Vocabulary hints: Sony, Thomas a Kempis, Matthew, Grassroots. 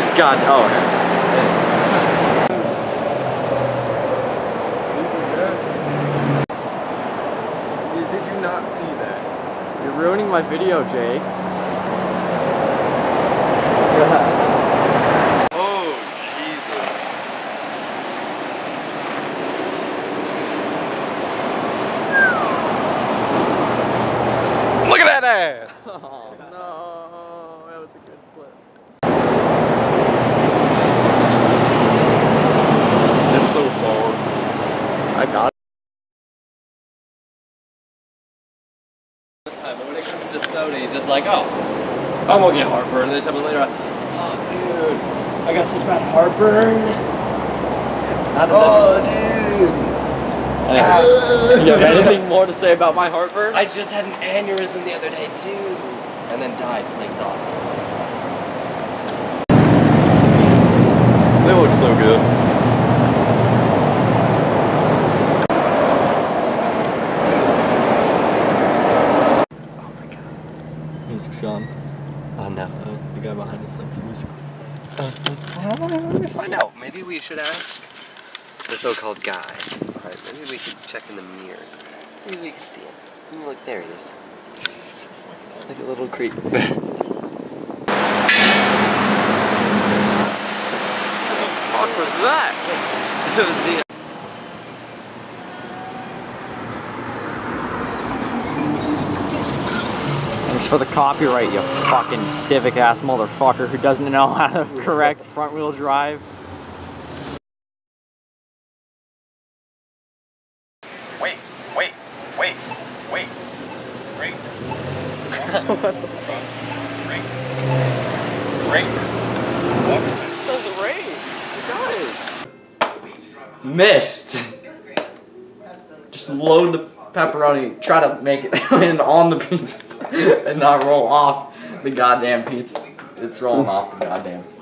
darkest god. Oh, okay. Did you not see that? You're ruining my video, Jake. Ass. Oh no, that was a good flip. That's so far. I got it. But when it comes to Sony, it's just like, oh, I won't get heartburn. And they tell me later, oh dude, I got such bad heartburn. Oh dude. You have anything more to say about my heartburn? I just had an aneurysm the other day too, and then died. Legs off. They look so good. Oh my god. Music's gone. Oh no. The guy behind us likes music. Let me find out. Maybe we should ask the so-called guy. Maybe we could check in the mirror. Maybe we can see him. Maybe look, there he is. Like a little creep. What the fuck was that? It was the Thanks for the copyright, you fucking civic ass motherfucker who doesn't know how to correct front wheel drive. Wait. What? It says ring. It does. Missed. Just load the pepperoni, try to make it land on the pizza and not roll off the goddamn pizza. It's rolling off the goddamn pizza.